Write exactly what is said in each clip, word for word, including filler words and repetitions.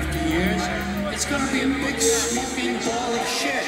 fifty years, it's gonna be a big smoking ball of shit.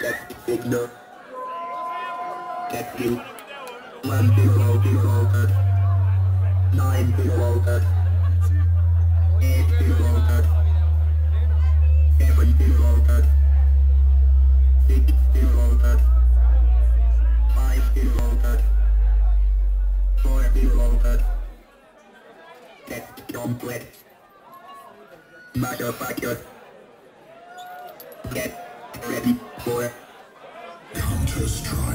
that signal. Get you. One below defaulted. Nine defaulted. Eight defaulted. Seven defaulted. Six defaulted. Five defaulted. Four defaulted. Test complete. Motherfucker. Get ready for Counter-Strike.